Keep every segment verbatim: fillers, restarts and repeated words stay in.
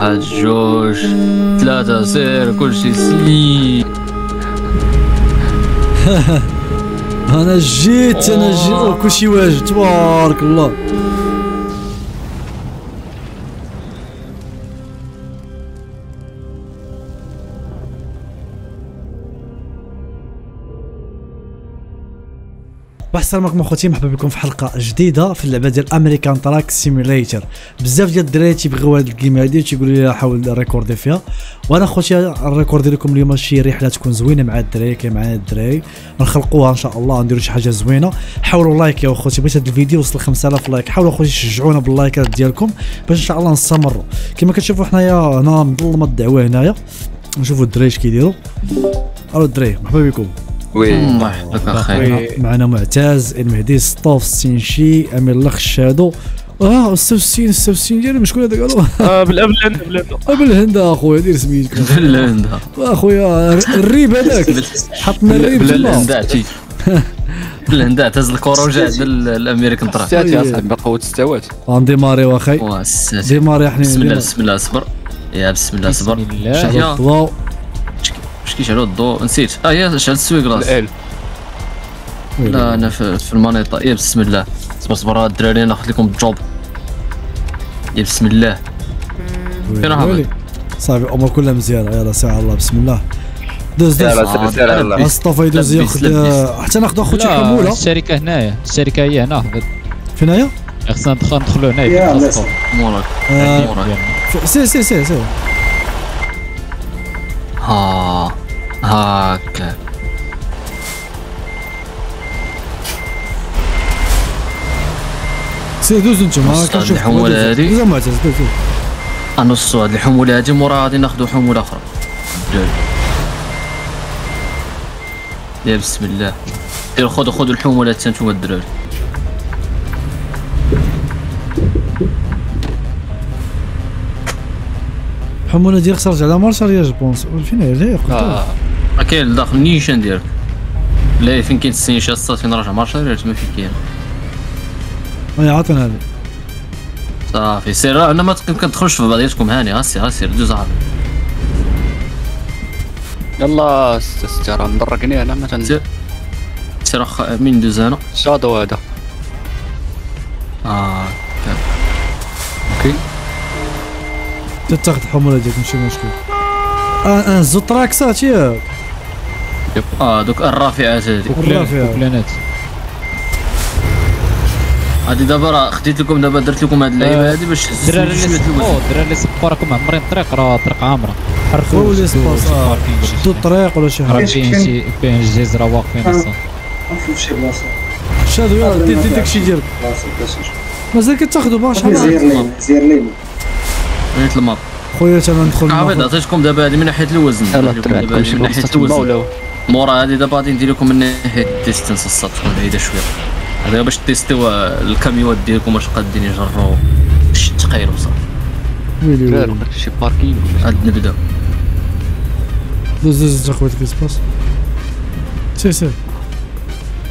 واحد جوج ثلاثة سير كلشي سليم. أنا جيت أنا جيت كلشي واجد تبارك الله. واحد السلام عليكم اخوتي، مرحبا بكم في حلقه جديده في اللعبه ديال امريكان تراك سيميليتر. بزاف ديال الدراري تيبغيو هاد الجيم هادي وتيقولوا لي حاول ريكوردي فيها، وانا اخوتي ريكوردي لكم اليوم شي رحله تكون زوينه مع الدراري كي معايا الدراري نخلقوها ان شاء الله، نديروا شي حاجه زوينه. حاولوا لايك يا اخوتي، بغيت هاد الفيديو يوصل خمسة آلاف لايك. حاولوا اخوتي تشجعونا باللايكات ديالكم باش ان شاء الله نستمروا. كما كتشوفوا حنايا هنا مظلمه الدعوه، هنايا نشوفوا الدراري اش كيديروا. الو الدراري، مرحبا بكم. وي مرحبا خويا، معنا معتز، المهدي، سطوف، السينشي، امير الخشادو. اه السوسين السوسين ديالو شكون هذاك؟ اه بالهند بالهند بالهند اخويا، دير سميتك بالهند اخويا. الريب هذاك حطنا الريب بالهند عتي بالهند اعتز الكره وجا عند الامريكان تراك. ستات يا صاحبي بقوه ستات. غنديماريو اخي، ديماري حنا. بسم الله بسم الله صبر يا بسم الله صبر. بسم الله باش كيشعلوا الضوء نسيت. اه يا شعل السويكلاس لا لا انا في, في المانيطه. يا بسم الله صبر صبر هاد الدراري ناخذ لكم الجوب. يا بسم الله فين هابط صافي، الامور كلها مزيانه. يلا ساعه الله بسم الله دوز دوز. يلا مصطفى يدوز ياخذ حتى ناخذ اخوتي حموله. الشركه هنايا، الشركه هي هنا فين هي؟ خصنا ندخلوا هنايا في موراك. سير سير سير سير ها هاك سير دوز نتوما. هاك شوف الحمولة هادي زعما معتز غنوصلوا هاد الحمولة هادي، موراها غادي ناخدو حمولة أخرى. يا بسم الله دير خذو خذو الحمولة حتى نتوما الدراري. الحمولة ديالك خسرت على مارشال يا جبونس. فين هي جايه قدام؟ اه كاين لداخل النيشان ديالك. لا فين كاين السينشال الصاد فين راجع مارشال ما فين كاين. اي عطنا هذه صافي سير. انا ما كندخلوش في بعضياتكم، هاني ها سير ها سير دوز عاد. يلا ستة ستة راه مضرقني انا ما تن. سير اخ من دوز انا شادو هذا. اه اوكي تتاخد الحمولة ديالك ماشي مشكل. اه انزو التراكسات ياك. اه دوك الرافعات هادي الرافعات هادي. دابا راه خديت لكم، دابا درت لكم هاد اللعيبة هادي باش تهزو الدراري اللي سبقو راكم عمرين الطريق، راه الطريق عامرة. حركو لي سباصات شدو الطريق ولا شي حاجة. كاين كاين جيز راه واقفين اصلا. نشوف شي بلاصة شادو. يلاه دير داكشي ديالك مازال كتاخدو باش زير لينا زير لينا بغيت الماط خويا تما ندخل. عرفت عطيتكم دابا هذه من ناحيه الوزن، دابا من ناحيه الوزن مورا هذه. دابا غادي ندير لكم من ناحيه الديستانس الصاد تكون بعيده شويه، هذا باش تيستيو الكاميوات ديالكم واش قادين يجروا باش تقيلوا صافي. ويلي ويلي درت شي باركينغ. عاد نبدا دوز دوز اخويا كيسباس. سير سير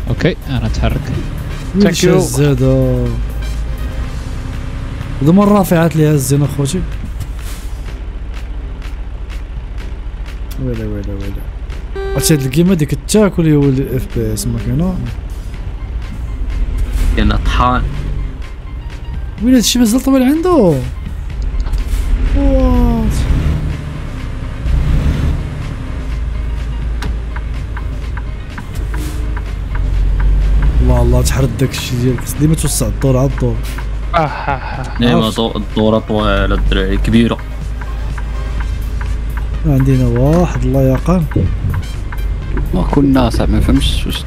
اوكي انا نتحرك. ثانك يو. زاده هذوما الرافعات اللي هازين اخوتي. ويلي ويلي ويلي عرفتي هاد الكيمه ديك تاكل يا ولدي. الاف بي اس ما كاينه كاينه طحان. ويلي هادشي مازال طويل عنده. واو الله الله تحرد داكشي ديالك ديما توسع الدور على الدور. نعم الدورة طويلة الدراري كبيرة. عندنا واحد الله يقان. ما كنا صعب ما فهمتش واش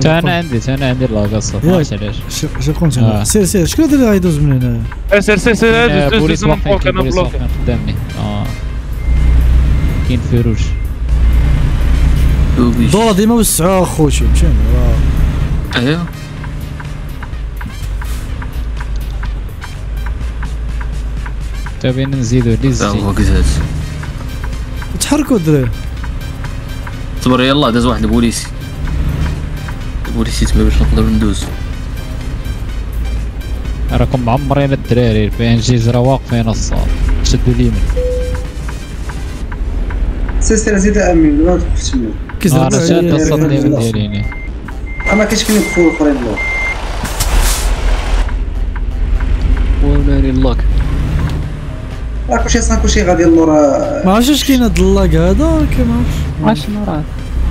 تا انا عندي تا انا عندي لاكاص علاش شي كنت. سير سير شكون هذا اللي غيدوز من هنا؟ سير سير سير دوز دوز نبقاو كنا بلوك قدامي. اه كاين فيروج الدورة ديما وسعوها اخوتي مشينا راه. ايوا تابعين نزيدو ليزي. هو كذا تحركوا الدراري صبر. يلا داز واحد البوليسي البوليسي تما باش نقدروا ندوزو. راكم معمرين الدراري البي ان جيز راه واقفين الصاد. شد اليمين. سلسلة زيد امين دابا تسمعوا. كيزرب الشات السطني دياليني. ما كاينش فين يكفوا الاخرين لوك. ومالي اللوك. راه كلشي صان كلشي غادي لورا. ما عرفتش كاين هاد اللاك هذا كيما عرفتش شنو راه.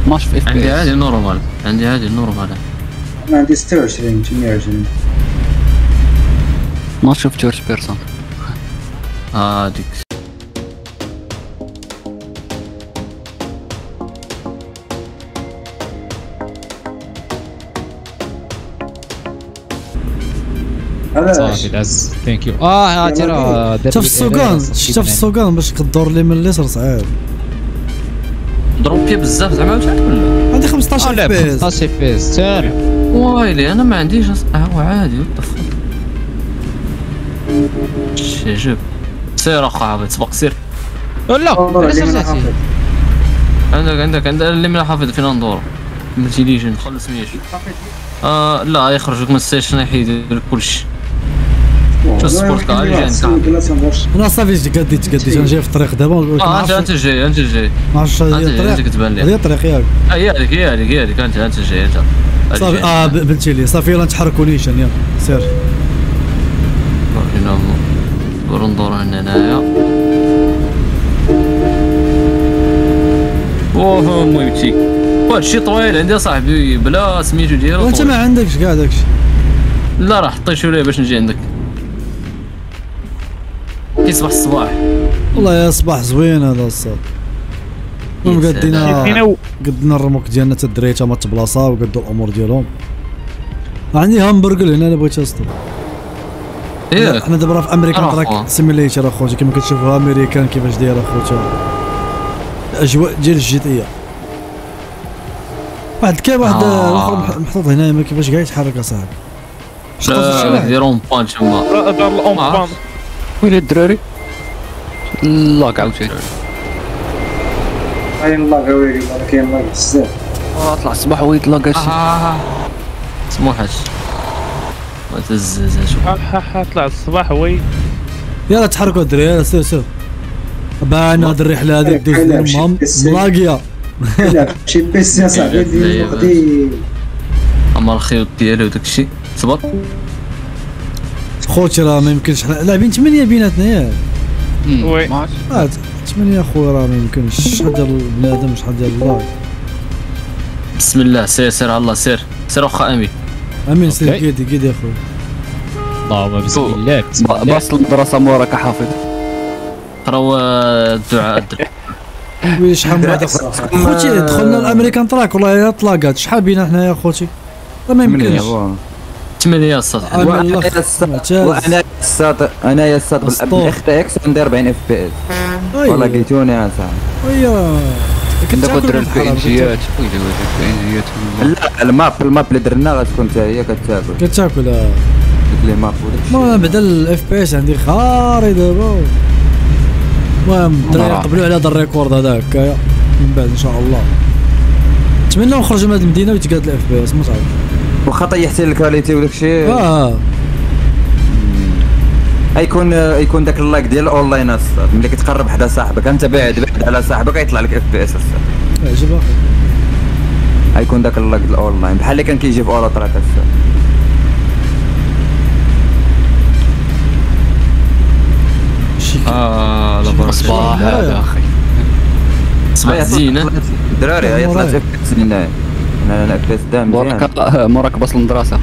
ماش في اف عندي عادي نورمال، عندي عادي نورمال. انا عندي ستة وعشرين ثمانية وعشرين. ما شفت جورج بيرسون. اه ديك صافي داز ثانك يو. اه عرفتي راه شاف السوقان شاف السوقان باش كدور لي من اليسر صعيب. ضربتي بزاف زعما وشحال ولا؟ عندي خمسطاش اف بي اس خمسطاش اف بي اس تاعي. وايلي انا ما عنديش هو عادي وطفى. شي جيب سير اخا عبد سبق سير لا عندك عندك عندك اللي من حافظ فينا ندور انتيليجن خلص ميش آه لا يخرجك من السيشن يحيد لك كلشي شو سبورت كاري جاي انا صافي تقديت تقديت انا جاي في الطريق دابا اه انت جاي انت جاي ما عرفتش هي كتبان لي هي الطريق ياك هي هذيك هي هذيك هي هذيك انت انت جاي انت صافي اه بنتي لي صافي يلاه نتحركوا نيشان يلاه سير دورو ندورو هنايا واه مويتي وهادشي طويل عندي صاحبي بلا سميتو ديالو وانت ما عندكش كاع داكشي لا راه حطيتو ليه باش نجي عندك كيصبح الصباح والله يا صباح زوين هذا الصاد ومقدينا قدنا الرموك ديالنا تا الدراري تا ما تبلاصاو وقدو الامور ديالهم عندي همبرغر هنا الا بغيتي اصطاد إيه حنا دابا راه في امريكان تراك سيميليتر اخوتي كما كتشوفوا امريكان كيفاش دايره اخوتي الاجواء ديال الجيتيه واحد كاع واحد الاخر محطوط هنايا ما كيفاش كاع يتحرك اصاحبي شحال ديرهم بان تما راه دار الاون بان وين الدراري لاك عاوتاني باين لاك ويلي كاين لاك بزاف راه طلع الصباح ويت لاك هادشي سموحاش تزز شوف ها طلع الصباح وي يلا تحركوا الدراري يلا سير سير بان هاد الرحله هادي دوز المهم ملاقيه لا شي بيس يا صاحبي دي اما الخيوط ديالو وداكشي صبر خوتي راه ما يمكنش حنا لاعبين ثمانيه بيناتنا ياك وي ثمانيه خويا راه ما يمكنش شحال ديال البنادم شحال ديال الله بسم الله سير سير على الله سير سير واخا امين امين سير كيدي كيدي اخويا اللهم بسم الله باص المدرسه موراك حافظ قراو الدعاء وي شحال من خوتي دخلنا الامريكان تراك والله الا طلاقات شحال بينا حنايا خوتي راه ما يمكنش ثمانية السطح وانا وانا السطح انايا السطح بالاخ تي اكس عندي أربعين اف بي اس والله لقيتوني يا صاحبي ويا كنت درت البي ان جيات ويلي البي ان جيات لا الماب الماب اللي درنا غتكون حتى هي كتاكل كتاكل ديك لي ماب ما بعدا الاف بي اس عندي خاري دابا المهم الدراري قبلوا على هذا الريكورد هذا هكايا من بعد ان شاء الله نتمنى نخرجوا من هذه المدينه ويتقاد الاف بي اس ما تعرفش واخا طيحتي الكاليتي وداك الشيء اه يكون يكون داك اللاك ديال الاونلاين اصاحبي ملي كتقرب حدا صاحبك انت بعد بعد على صاحبك غيطلع لك اف بي اس اصاحبي عجب اخي غيكون داك اللاك ديال الاونلاين بحال اللي كان كيجي في اورو تراك اصاحبي شي اه لا برا صباح هذا اخي صباح زينه الدراري هي طلعت اف بي اس هنايا انا انا اف بي اس دام مزيان موراك باص المدرسه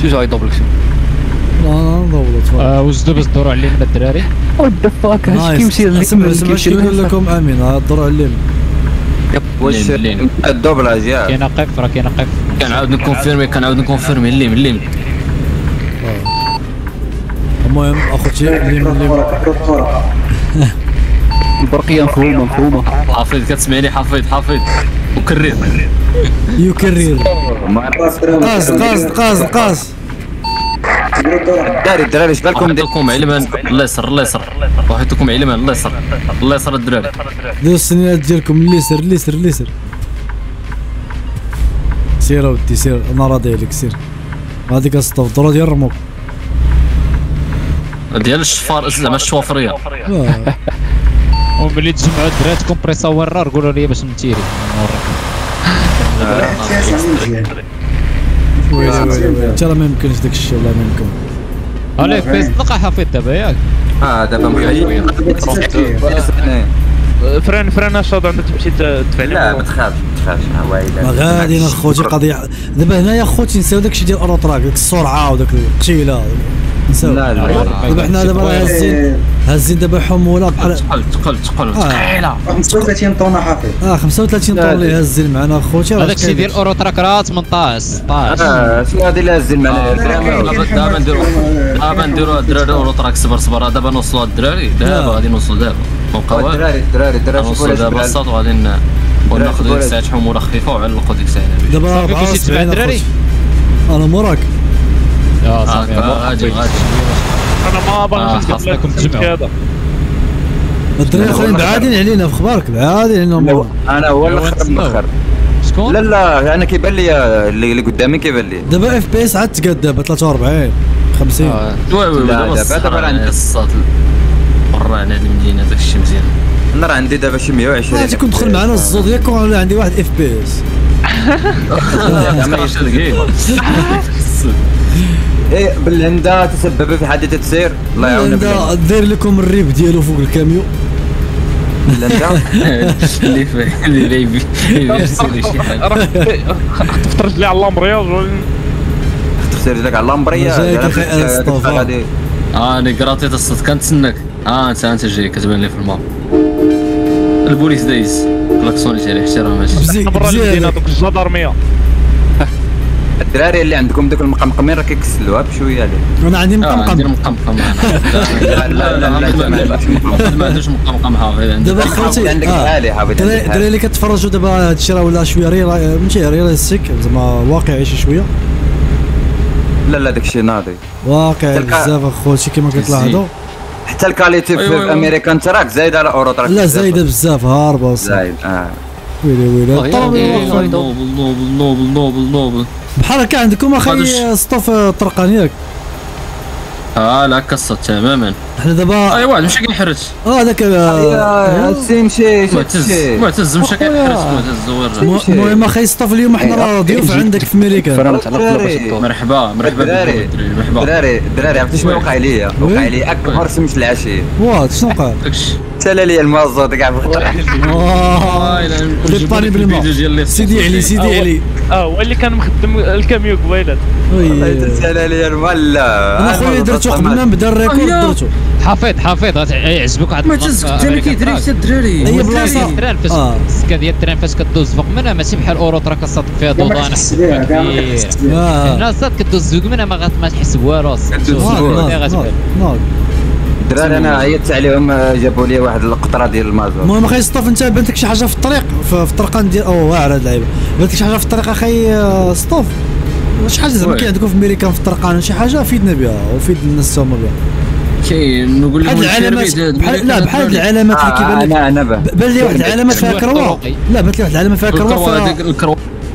شي جاي دوبلك شي لا لا وجدوا باش دوروا علينا الدراري والدفاك هاش كيمشي كيمشي نقول لكم امين دوروا علينا واش الدوبلاج يا كاين قيف راه كاين قيف كنعاود نكونفيرمي كنعاود نكونفيرمي اللي اللي المهم اخوتي اللي اللي البرقيه مفهومه مفهومه حافظ كتسمعني حافظ حافظ وكرر يكرر قاص قاص قاص قاص الدراري الدراري اش بالكم نديركم علما الله يسر الله يسر وحيتكم علما الله يسر الله يسر الدراري ديروا السنيات ديالكم اللي يسر اللي يسر اللي يسر سير اودي سير انا راضي عليك سير هذيك السطوف ضروري ديال الرموك ديال الشفار زعما الشوافريه. وملي تجمعوا الدرات كومبريسا ورار قولوا لي باش نتيري نوريك. ويلي حتى راه ما يمكنش داك الشيء والله ما يمكن. عليك فايز تلقى حفيظ دابا ياك؟ اه دابا مغير. فران فران اشهد عندك تمشي تدفع لهم. لا ما تخافش ما تخافش ها وايله. ما غادي اخوتي قضيه دابا هنايا اخوتي نساو داك الشيء ديال الروتراك ديك السرعه وداك القتيله. نساو. لا لا دابا حنا دابا هازين هازين دابا حموله تقل تقل تقل ثقيله. خمسة وثلاثين طن حافظ. اه خمسة وثلاثين طن اللي هازين معنا اخوتي. هذاك الشيء ديال الروتراك راه ثمنطاش ستطاش. اه شنو هذا اللي هازين معنا دابا نديرو دابا نديرو الدراري الروتراك صبر صبر دابا نوصلوا الدراري دابا غادي نوصلوا دابا. مقاول الدراري الدراري الدراري شوفوا دابا الصاد وغادي ناخذ ديك الساعه حموله خفيفه وعلقوا ديك الساعه دابا باش تبع الدراري انا موراك يا صافي غادي غادي انا ما باغيش نقول لكم تجمعوا الدراري الاخرين بعادين علينا في اخبارك بعادين علينا انا هو الاخر مؤخر شكون لا لا انا كيبان لي اللي قدامي كيبان لي دابا اف بي اس عاد تقاد دابا ثلاثة وأربعين خمسين وي وي دابا دابا راه عندي الصاد برا على المدينه داك الشيء مزيان انا راه عندي دابا شي مية وعشرين غادي تكون دخل معنا الزودياك ولا عندي واحد اف بي اس ايه بالهندا تسبب في حادثه سير الله يعاوننا بالهندا داير لكم الريب ديالو فوق الكاميو بالهندا اللي فيه اللي ريبي شي حاجه خطفت رجلي على اللامبرياج خطفت رجلك على اللامبرياج غادي اه انا قراطيت الصوت كنتسناك اه انت انت جاي كتبان لي في الماء البوليس دايز كلاكسوني تاع الاحترام ماشي برا المدينه دوك الجدارميه الدراري اللي عندكم دوك المقمقمين راه كيكسلوها بشويه عليه انا عندي مقمقم عندي مقمقم لا لا لا ما عندوش مقمقم حافظ عندك دابا خوتي عندك عالي حافظ الدراري اللي كتفرجوا دابا هادشي راه ولا شويه ريال ماشي رياليستيك زعما واقعي شي شويه لا لا داكشي ناضي واقعي بزاف اخوتي كما كتلاحظوا حتى الكاليتي في الامريكان تراك زايده على اورو تراك لا زايده بزاف هاربه زايد اه ويلي ويلي نوبل نوبل نوبل نوبل بحال هكا عندكم اخي سطوف الطرقان ياك اه لا كصت تماما حنا دابا اي واحد مشى كيحرج اه هذاك هادشي مشى معتز معتز مشى كيحرج معتز ورا المهم اخي سطوف اليوم حنا راه ضيوف عندك في امريكا مرحبا مرحبا بالدراري مرحبا الدراري الدراري عرفتي شنو وقع ليا وقع لي اكبر سمش العشيه واه شنو وقع تلالي المازوت كاع واه الا الطالب الماء سيدي علي سيدي علي اه هو اللي كان مخدم الكاميو قبيلات تلالي الماء لا انا خويا درتو قبل ما نبدا الريكورد درتو حفيظ حفيظ غيعجبك واحد معتز قلت لك كيدري حتى الدراري اي بلاصه السكه ديال التران فاش كدوز فوق منها ماشي بحال اورو ترا كتصدق فيها ضوضاء هنا صاد كدوز فوق منها ما غاتحس بوالو الدراري انا عيطت عليهم جابوا لي واحد القطره ديال المازوت المهم اخي سطوف انت بانت لك شي حاجه في الطريق في الطرقان ديال او واعر هاد اللعيبه بانت لك شي حاجه في الطريق اخي سطوف شي حاجه زعما كاين عندكم في امريكا في الطرقان شي حاجه فيدنا بها وفيد الناس هما بها كاين نقول لهم لا بحال هاد العلامات اللي كيبان لك بان لي واحد العلامه فيها كروه لا بانت لي واحد العلامه فيها كروه هذيك الكروه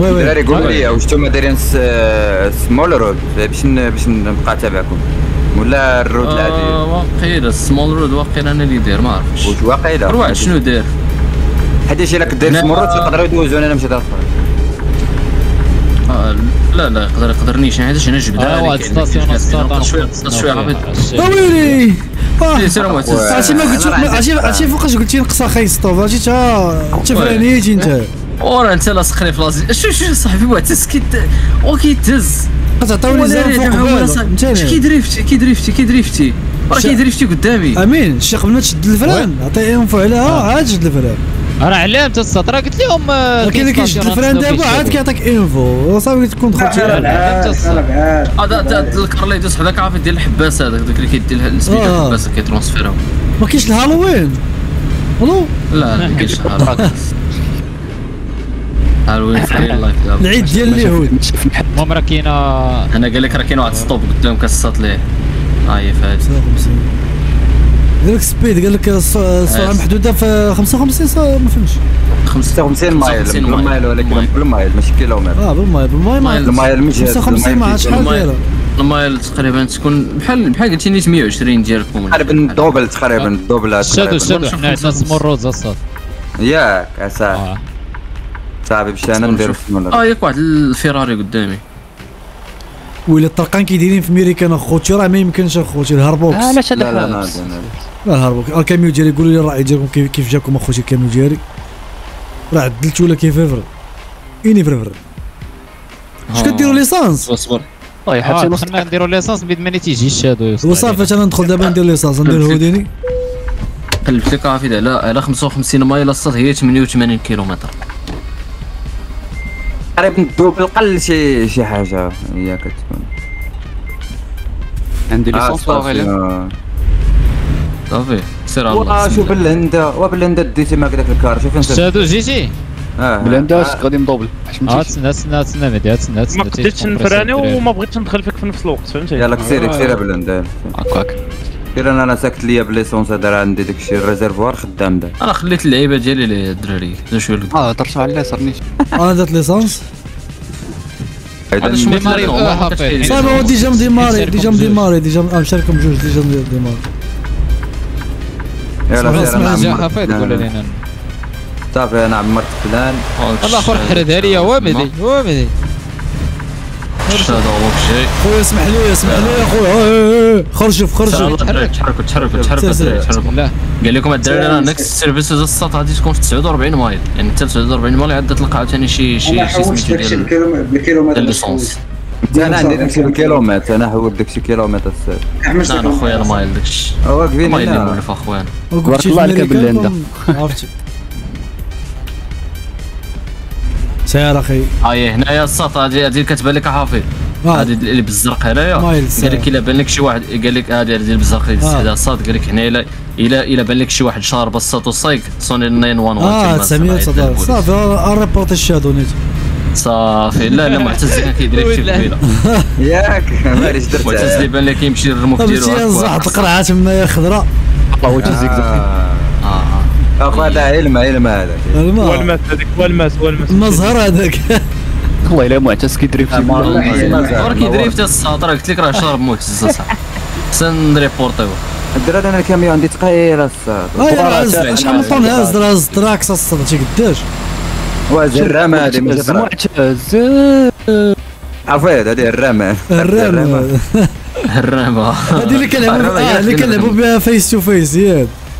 الدراري قولوا لي واش نتوما دايرين سمول رود باش باش نبقى تابعكم ولا الرود العادي واقيلا السمول رود واقيلا انا اللي داير ما عرفتش واش واقيلا روح شنو داير حيت الا كدير سمول رود تقدروا يدوزوا انا مشيت للفرق لا لا يقدر يقدرنيش حيتاش انا جبدها عليك اه واحد ستاسيون ستاسيون شويه شويه عبيط ويلي عرفتي ما قلت عرفتي فوقاش قلت لي نقص اخي سطوف عرفتي تا تفرانيتي انت وراه انت لاصقني في لازم شو شو صاحبي معتز كي وكيتهز كتعطيوني زعما فوق باله كيدريفتي كيدريفتي كيدريفتي راه كيدريفتي قدامي امين الشي قبل ما تشد الفران عطيهم فوق عليها عاد شد الفران راه علامت السطر راه قلت لهم كاين كيشد الفران دابا عاد كيعطيك انفو صافي تكون دخلتي علامت السطر هذا الكار اللي يدوز حداك عافيت ديال الحباس هذاك داك اللي كيدي السبيد الحباس كيترونسفيرهم ما كاينش الهالوين. الو لا ما كاينش الهالوين. هالوين صغير الله يكتب. العيد ديال اليهود. المهم راه كاينه، انا قال لك راه كاين واحد ستوب قلت لهم كتصط ليه. ها هي فهاد داك سبيد قال لك السرعه محدوده في خمسة وخمسين، ما فهمتش. خمسة وخمسين مايل بالمايل، ولكن بالمايل ماشي كيلومتر. اه بالمايل بالمايل بالمايل ماشي خمسة وخمسين، ما عرفتش شحال دايره المايل تقريبا. تكون بحال بحال قلتي نيت مية وعشرين ديالكم تقريبا، دوبل تقريبا الدوبل تقريبا. شادو حنا نسمو الروز الصاد ياك عساك صاحبي. مشى انا ندير اه ياك واحد الفيراري قدامي. ويلي الطرقان كيدايرين في ميريكان اخوتي، راه ما يمكنش اخوتي الهربوكس. اه علاش هذاك؟ لا لا لا لا الهربوكس. الكاميو ديالي قولوا لي الراعي ديالكم كيف جاكم اخوتي الكاميو ديالي؟ راه عدلت ولا كيف فرفر؟ ايني فرفر؟ اش كديروا ليسانس؟ اصبر الله حتى خلينا نديروا ليسانس بيد ما تيجيش هادو. وصافي انا ندخل دابا ندير ليسانس، ندير هوديني. قلبت لك حافظ على على خمسة وخمسين مايل الصاد، هي ثمانية وثمانين كيلومتر تقريبا الدوبل قل شي شي حاجه. هي كتكون عندي ليسونس صافي صافي سير. واه شوف بالهندا، وبالهندا ديتي معاك داك الكار. شوف انت شادو جيتي اه بالهندا اش غادي نضوبل. اه تسنى تسنى تسنى مهدي تسنى تسنى. ما قدرتش نفراني وما بغيتش ندخل فيك في نفس الوقت، فهمتي؟ يلاه كسيري كسيري بالهندا هكاك. غير انا راه ساكت ليا بالليسونس، هذا راه عندي داك الشيء الريزيرفوار خدام. دابا انا خليت اللعيبه ديالي للدراري شويه. اه هضرتوا على اليسار نيت. انا درت ليسونس هذا ديماري. صافي هو ديجا ديماري ديجا ديماري ديجا مشاركم بجوج ديجا ديماري. يلاه سير جا حفيظ قول لنا صافي. انا عمرت فلان الله اخر حردها ليا. وامدي وامدي هذا هو الشيء. خويا اسمح لي اسمح لي خويا. خرجوا خرجوا تحركوا تحركوا تحركوا تحركوا. لا قال لكم الدراري راه نكس السيرفيس ديال السطح غادي تكون في تسعة وأربعين مايل، يعني حتى تسعة وأربعين مايل عاد تلقى عاوتاني شي شي سميتو ديال بالكيلومتر ليسونس. انا عندي داكشي بالكيلومتر، انا هو داكشي كيلومتر السادس. انا خويا المايل داكشي هو كبير مايل مولف اخويا. بارك الله عليك بالهندا عرفتي. سير اخي. اييه هنايا السطح هادي كتبان لك حافظ، هادي اللي بالزرق هنايا. قال لك الا بان لك شي واحد، قال لك هادي اللي بالزرق اللي السطح. قال لك هنا الا الا بان لك شي واحد شارب السطح وصايك صوني تسعمية وواحد وعشرين. اه تسعمية وواحد وعشرين صافي. الريبورت الشادو نيت صافي. لا لا معتز كيدير لك شي قبيله ياك ما ريش درت. معتز اللي بان لك يمشي للرموف ديالو هكا زعط القرعه تمايا خضراء. الله هو تزيك اه اخويا. هذا علم علم هذاك هو الماس، هذاك هو الماس هو الماس المزهر هذاك. والله الا معتز كيدريفتي المزهر كيدريفتي الساطر. قلت لك راه شارب معتز صاحبي حسن نريبورطيوه. الدراري انا الكاميو عندي ثقيل الساطر. شحال من طن هاز هاز التراكس الصاد شي قداش؟ واز الرام هذه معتز عفيد. هذه الرام الرام الرام هذه اللي كنلعبوا اللي كنلعبوا بها فيس تو فيس.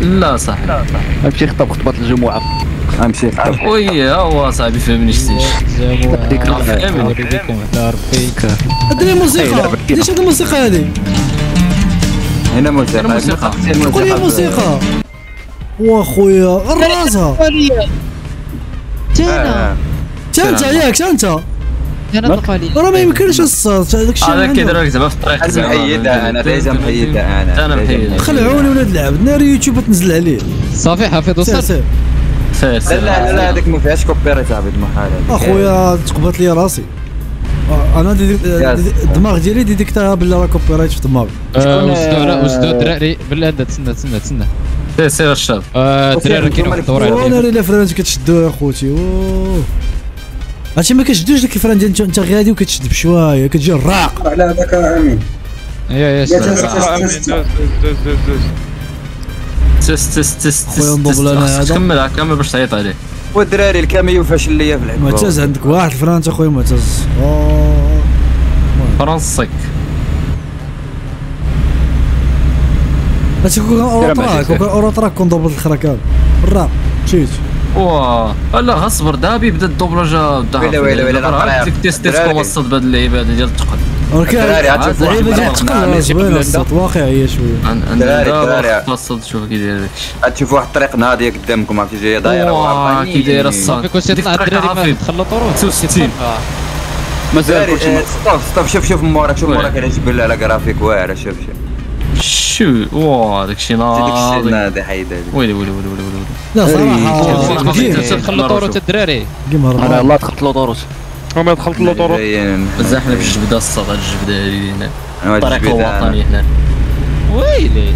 لا صاحبي لا صاحبي غنمشي نخطب خطبة الجمعة. غنمشي نخطب وي ها هو صاحبي فهمني شتيش. هذيك هذه موسيقى ديش. هذه الموسيقى هذه هنا موسيقى موسيقى قول لي موسيقى. واخويا غير راسها تانا تانتا ياك تانتا. انا تقاليد راه ما يمكنش الصوت هذاك الشيء. انا كيدير لك زعما في الطريق زعما محيدها. انا ديجا محيدها. انا انا محيدها. خلعوني ولاد اللعب. ناري يوتيوب تنزل عليه صافي حافظ وصل. لا لا لا هذيك ما فيهاش كوبيري صاحبي. المحال اخويا تقبط لي راسي. انا الدماغ ديالي ديديكتها بالله راه كوبيريت في الدماغ. وزدوا الدراري بالله تسنى تسنى تسنى سير سير الشاب. الدراري كاين واحد الدور عليك وانا الا فرانت كتشدوها اخوتي. اوه هادشي ما كتشدوش ديك الفران ديال انت غادي وكتشد بشويه كتجي الراق على هذاك. امين يا يا سلام. تست تست تست كمل هاك كمل باش تعيط عليه. والدراري الكاميو فاشل ليا في العباد. معتز عندك واحد الفرانت اخويا معتز فرنسيك. بس كون اورو تراك كون اورو تراك كون ضبط الخركاب بالراب مشيت واه لا اصبر دابي بدا الدوبلاجه بدا ويلي ويلي ويلي راه ديك تيستيسكو وسط بهاد اللعيبه ديال التقل الدراري عاد اللعيبه ديال التقل وسط واقعيه شويه الدراري الدراري خاصك تشوف كي داير داكشي غتشوف واحد الطريق ناضيه قدامكم عرفتي جايه دايره واه كي دايره الصاد كيطلع الدراري تخلطوا راه ستة وستين مازال كلشي شوف شوف شوف موراك شوف موراك على جبل على كرافيك واعره شوف شو واه داكشي ناضي ناضي حيدالي ويلي ويلي ويلي ويلي لا صراحه تخلطوا طروت الدراري انا الله تخلطوا طروت هما تخلطوا طروت بزاف حنا في الجبده الصاد هاد الجبده هنا الطريق الوطني هنا ويلي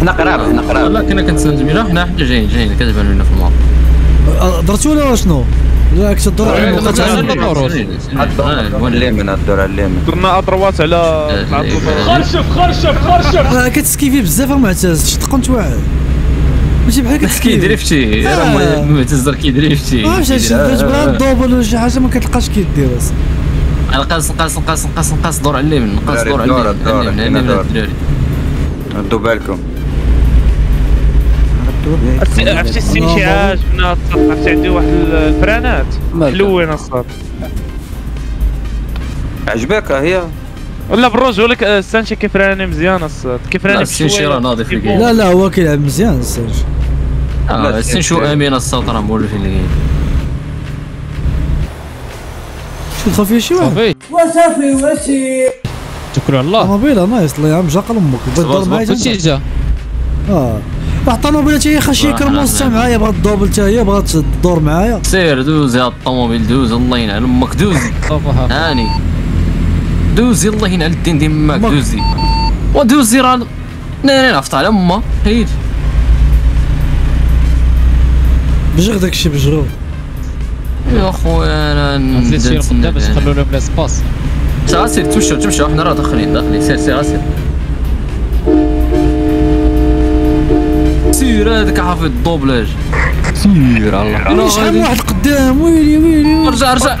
حنا قراب حنا قراب لا كنا كنتسنجم لا حنا حنا جايين جايين كتبان لنا في الماب درتو ولا شنو لا كنت تضرب الليمن الدور الليمن درنا اطروات على خرشف خرشف خرشف راه كتسكيفي بزاف معتز تقنت واعر ماشي بحال كتسكي دريفتي راه معتز كيدريفتي واش شي بلا الدوبل ولا شي حاجه ما كتلقاش كيدير اصلا نقص نقص نقص نقص نقص دور على اليمين نقص دور على اليمين الدراري ردوا بالكم عرفتي الاستنشاق جبنا السطح عرفتي عندي واحد البرانات حلوين الصاد عجبك هي ولا بالرجوع لك السانشي كيفراني مزيان الصاد كيفراني السانشي راه ناضي في الكيل لا لا هو كيلعب مزيان السانشي اه السانشي امين الصاد راه مولف في الكيل شو دخل فيه شي واحد وصافي واشي توكلوا على الله موبيله نايس الله يعاون جاقل امك بالدور معايا جا اه واحد الطوموبيله تاهي خاشيه كرموسه معايا بغات الدوبل تاهي بغات تدور معايا سير دوز يا الطوموبيل دوز الله ينعل امك دوز هاني دوزي الله ينعل الدين ديال ماك دوزي ودوزي راه انا نعفط على ما هيد بجغ داكشي بجغ يا خويا انا نسير قدام باش نخلو لهم لاسباس سير سير تمشى تمشى حنا راه داخلين داخلين سير سير سير سير هذاك حافظ الدوبلاج سير الله شحال واحد قدام ويلي ويلي ارجع ارجع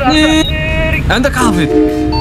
عندك حافظ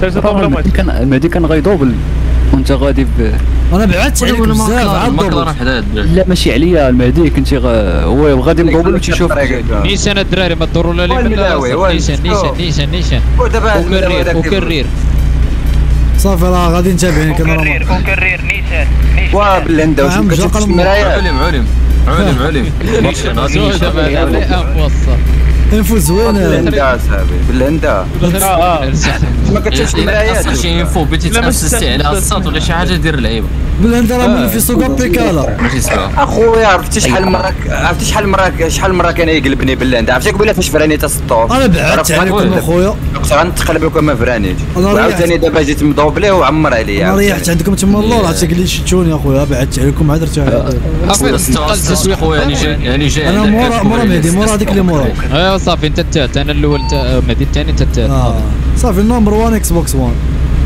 سير سير دوبل معتز المهدي كان غيدوبل وانت غادي ب انا بعدت عليك بزاف عاد دوبل لا ماشي عليا المهدي كنتي هو غادي ندوبل وتيشوف نيسان الدراري ما تضروا لا لي نيسان نيسان نيسان نيسان وكرير وكرير صافي راه غادي نتابعين كنرا وكرير وكرير نيسان واه بالهندا واش كتشوف المرايا علم علم علم علم نيشان هادي نيشان انفو زوينه بالهندا صاحبي بالهندا ما كتشوفش المرايات شي انفو بغيتي تاسستي على الصاط ولا شي حاجه دير اللعيبه بالهندا راه في سوق بيكالا ماشي صافي اخويا عرفتي شحال مره عرفتي شحال مره شحال مره كان يقلبني بالهندا عرفتي قبيله فاش فراني تاسطور انا بعدت عليكم اخويا غنتقلب لكم ما فرانيش عاوتاني دابا جيت مضوبليه وعمر عليا انا ريحت عندكم تما اللور عرفتي قلت لي شتوني اخويا بعدت عليكم عاد درت عاد اخويا يعني جاي يعني جاي انا مورا مورا مهدي مورا هذيك اللي مورا ايوا صافي انت الثالث انا الاول مهدي الثاني انت الثالث صافي نمبر واحد اكس بوكس واحد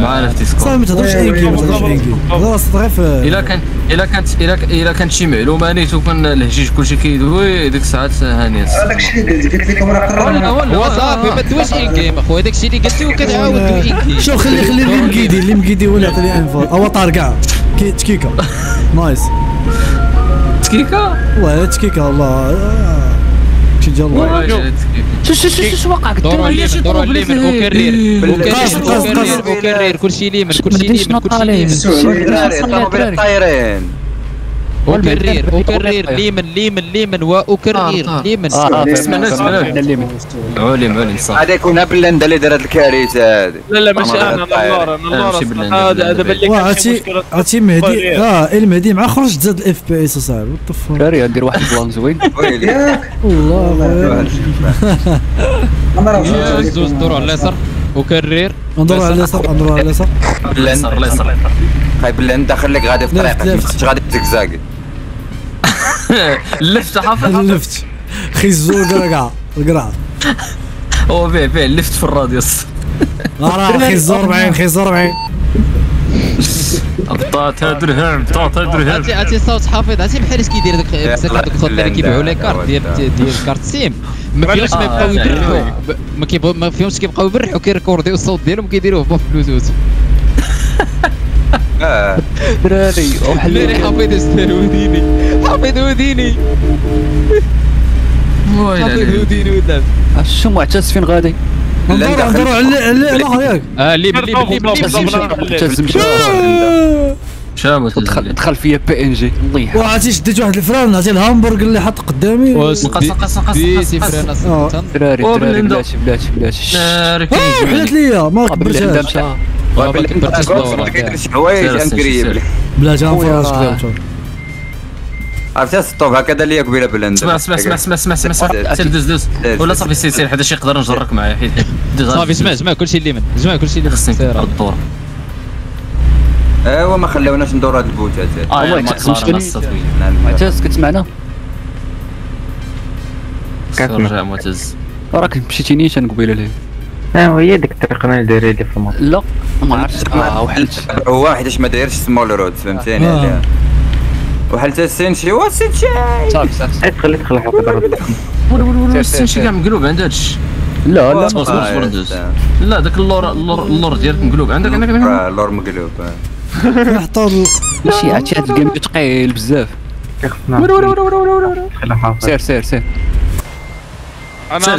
معنا في ديسكورد صافي ما تهضرش ان جيم ما تهضرش ان جيم خلاص غير الا كان الا كانت الا كانت شي معلومه نيتو كان الهجيج كلشي كيدوي ديك الساعه هانيه داكشي اللي قلت قلت لكم راه قررنا هو صافي ما تدويش ان جيم اخويا داكشي اللي قلتي وكتعاود ان جيم شوف خلي خلي اللي مكيدي اللي مكيدي هو اللي عطيني انفور هو طار كاع تكيكا نايس تكيكا والله تكيكا والله شي ديال الله شو شو شو شو وقعك الدور ليش يضرب لي من وكرير وكرير وكرير كلشي ليمن كلشي ليمن كلشي ليمن الطوموبيل طايرين أكرر أكرر ليمن ليمن ليمن وأكرر ليمن. اسمع اسمع علم علم صح. هذاك هنا بلندا اللي دارت الكارثة هذه. لا لا ماشي أنا نمارة نمارة هذا هذا باللي كان مشكلة. عرفتي مهدي اه المهدي مع خرج زاد الإف بي إس أصاحبي وطفوا. كاري ندير واحد بلان زوين. والله غير. زوز دورو على اليسار أكرر. ندورو على اليسار ندورو على اليسار. اليسار اليسار اليسار. خايب لأن داخل لك غادي في طريقك مابقيتش غادي تزكزاك. لفت حافظ لفت خي الزور كركع القرع هو فيه فيه لفت في الراديوس راه خي الزور بعين خي الزور بعين عطاتها درهم عطاتها درهم عطي عطي صوت حافظ عطي بحال كيدير داك هذوك الخوت اللي كيبيعوا لي كارت ديال ديال كارت سيم ما كاينش ما يبقاو يبرحوا ما كيبغوا ما فيهمش كيبقاو يبرحوا كيركورديو الصوت ديالهم كيديروه في بلوتوث دراري وحليني حفيد هوديني حفيد هوديني حفيد هوديني وداب شنو معتز فين غادي؟ ندورو ندورو على الاخر ياك اه اللي اللي اللي معتز مشى شامل دخل فيا بي ان جي الله يحفظك وعرفتي شديت واحد الفران عطيت الهامبرغ اللي حط قدامي قص قص قص قص قص دراري دراري بلاتي بلاتي بلاتي حلات ليا ما كبرتهاش وابل انت كنت كدير شي حوايج انكريبل بلا جا فراس كذا عرفتي السطوب هكذا اللي قبيله بلند اسمع اسمع اسمع اسمع اسمع دوز دوز ولا صافي سير سير حدا شي يقدر نجرك معايا حيت صافي اسمع اسمع كلشي اللي من اسمع كلشي اللي خصني ندير الدور ايوا ما خلاوناش ندور هاد البوتات والله معتز كتسمعنا كنرجع معتز راك مشيتيني شان قبيله ليه اه هي ديك الطريقه اللي دايره لي في الماط لا ما عرفتش اه وحل هو حيتاش ما دايرش سمول رود فهمتيني علاه وحل حتى السين شي هو السين شي صافي صافي خليت خلع القدر السين شي كاع مقلوب عند هادشي لا لا صبر ندوز لا داك اللور اللور ديالك مقلوب عندك عندك اه اللور مقلوب نحطو ماشي عرفتي هاد الجيم ثقيل بزاف سير سير سير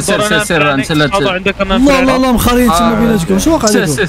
سير سير سير سير انت لا لا لا مخارين تما بيناتكم شنو واقع لكم؟ سير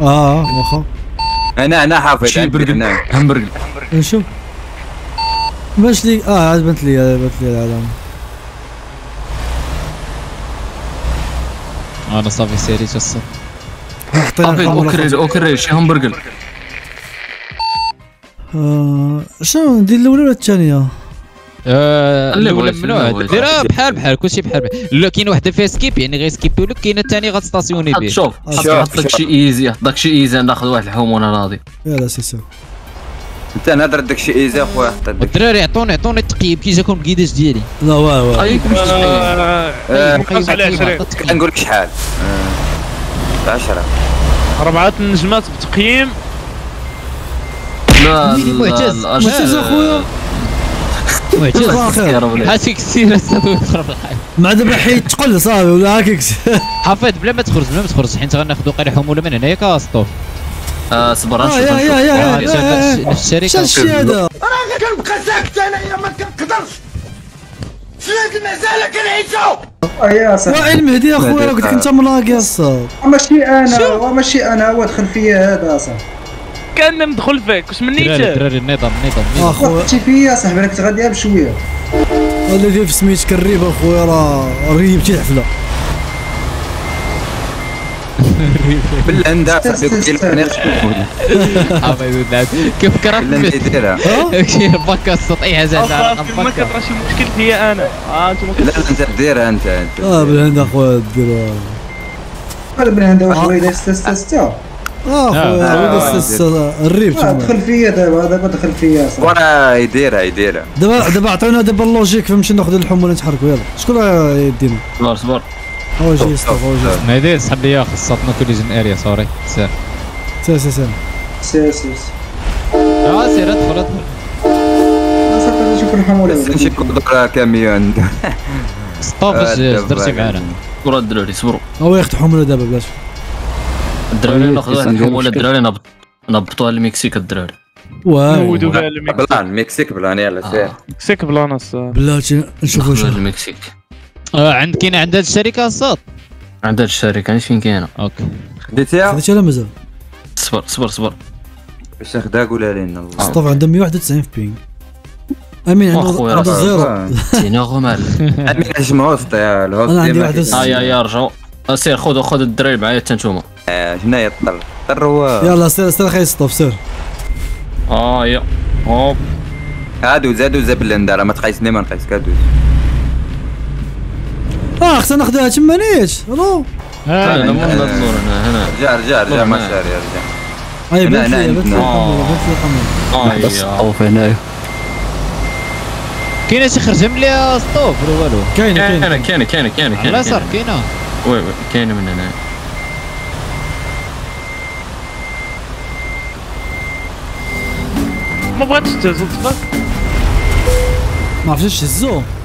اه واخا انا انا حافظ شي برقل همبرقل نشوف باش لي اه بنت لي بنت لي العالم انا صافي سيريت الصوت حافظ وكرر وكرر شي همبرقل اه شنو ندير الاولى ولا الثانيه؟ ااا الاولى ممنوع ديرها بحال بحال كلشي بحال بحال لا كاين وحده فيها سكيب يعني غيسكيبيو لك كاينه الثانيه غتستاسيوني به شوف حط لك شي ايزي حط لك شي ايزي ناخذ واحد الحمونه راضي يلا سي سي انت نهضر داك شي ايزي اخويا حط داك الدراري عطوني عطوني التقييم كي جاكم الكيداش ديالي لا واه واه ايكم شي على عشرين كنقول لك شحال عشرة أربعة نجمات بتقييم لا لا معتز اخويا هاكي كثير استاذ مع دابا حيت تقل صاحبي ولا هاكي حفيظ بلا ما تخرج بلا ما تخرج حيت غناخذوا قليل حموله من هنا ياك اسطوف اه صبر نشوف يا يا يا يا الشركه شتي هذا راه كنبقى ساكت انايا ما كنقدرش شنو هاد المزاله كنعيشو ايا صاحبي وائل مهدي اخويا راه قلت لك انت ملاقي الصاد ماشي انا وماشي انا هو دخل فيا هذا صاحبي كان مدخل فيك واش منيتها دراري دراري النظام النظام اخويا شتي فيا صاحبي راك تغاديها بشويه اللي داير في سميتك الريب اخويا راه ريبتي الحفله بالهند صاحبي قلت لك انا حافظ كيف كرهت اللي دايرها باكا السطيحه زعما ما كترى شي مشكل هي انا ها انت لا انت ديرها انت اه بالهند اخويا ديرها قال بالهند واحد الويله ستة ستة ستة اه خويا هذا الريب دخل فيا دابا دابا دخل فيا وراه يديرها يديرها دابا دابا عطيونا دابا اللوجيك فهمتي ناخذ الحموله نتحركوا يلا شكون يدينا صبر صبر واجي استفوجي مهدي سحب لي خاصتنا كل جن اريا سوري سير سير سير سير سير سير سير سير حمولة نمشي كودرا كاميون طافش درتي معانا كرة الدراري صبروا هو ياخد حمولة دابا بلاش الدراري ناخذ واحد الحمولة الدراري نهبطوها للمكسيك الدراري واو ندوزوها للمكسيك بلان المكسيك بلان يلاه سير المكسيك بلان الصاد بلاتي نشوفوا شنو المكسيك اه عند كاينه عند هاد الشركة الصاد عند هاد الشركة علاش فين كاينه اوكي خديتيها خديتها ولا مازال صبر صبر صبر باش ناخدها قولها لينا الله سطوف عنده مية وواحد وتسعين في بينغ امين عنده زيرو تينا غمال امين نجمعو في الهوست انا عندي واحد ها يا يا رجعوا سير خذوا خذوا الدراري معايا حتى نتوما هنايا الطر الطر هو يلاه سير سير خاي سطوف سير اه يا هوب هادوز هادوز بلندا راه ما تقيسني ما نقيسك هادوز اه خصنا ناخذها تما نيت الو ها انا مول هنا هنا رجع رجع رجع ما شاري رجع اي بنت لي بنت لي القمر بس الطوف هنايا كاينه شي خرجه من ليها السطوف ولا والو كاينه كاينه كاينه كاينه كاينه على اليسار كاينه وي وي كاينه من هنايا ما بغاتش تهز الطفل ما عرفتش تهزو